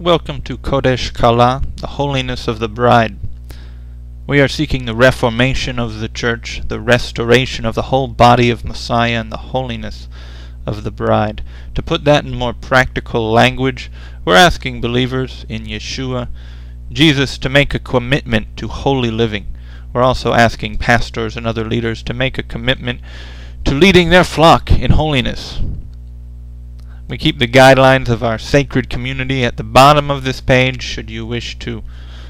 Welcome to Kodesh Kalah, the Holiness of the Bride. We are seeking the reformation of the Church, the restoration of the whole body of Messiah and the holiness of the Bride. To put that in more practical language, we're asking believers in Yeshua, Jesus, to make a commitment to holy living. We're also asking pastors and other leaders to make a commitment to leading their flock in holiness. We keep the guidelines of our sacred community at the bottom of this page should you wish to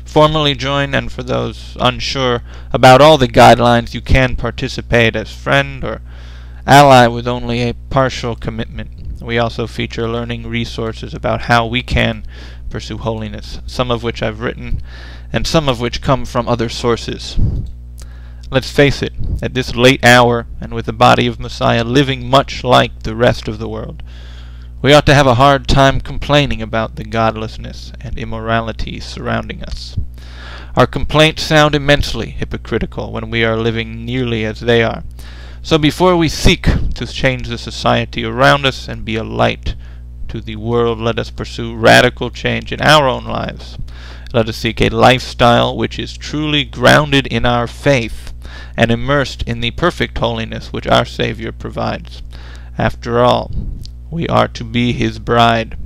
formally join, and for those unsure about all the guidelines, you can participate as friend or ally with only a partial commitment. We also feature learning resources about how we can pursue holiness, some of which I've written and some of which come from other sources. Let's face it, at this late hour and with the body of Messiah living much like the rest of the world, we ought to have a hard time complaining about the godlessness and immorality surrounding us. Our complaints sound immensely hypocritical when we are living nearly as they are. So before we seek to change the society around us and be a light to the world, let us pursue radical change in our own lives. Let us seek a lifestyle which is truly grounded in our faith and immersed in the perfect holiness which our Savior provides. After all, we are to be His bride.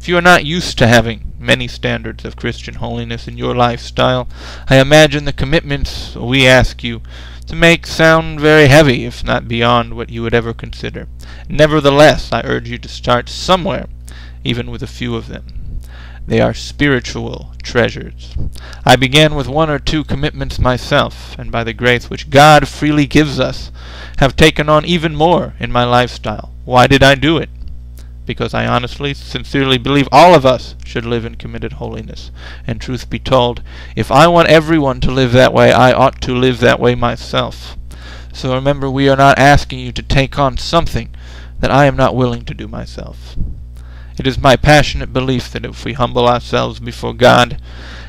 If you are not used to having many standards of Christian holiness in your lifestyle, I imagine the commitments we ask you to make sound very heavy, if not beyond what you would ever consider. Nevertheless, I urge you to start somewhere, even with a few of them. They are spiritual treasures. I began with one or two commitments myself, and by the grace which God freely gives us, have taken on even more in my lifestyle. Why did I do it? Because I honestly, sincerely believe all of us should live in committed holiness. And truth be told, if I want everyone to live that way, I ought to live that way myself. So remember, we are not asking you to take on something that I am not willing to do myself. It is my passionate belief that if we humble ourselves before God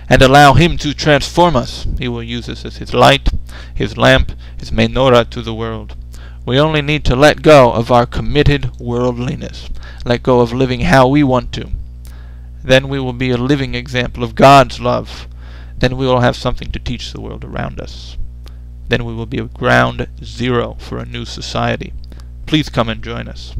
and allow Him to transform us, He will use us as His light, His lamp, His menorah to the world. We only need to let go of our committed worldliness, let go of living how we want to. Then we will be a living example of God's love. Then we will have something to teach the world around us. Then we will be a ground zero for a new society. Please come and join us.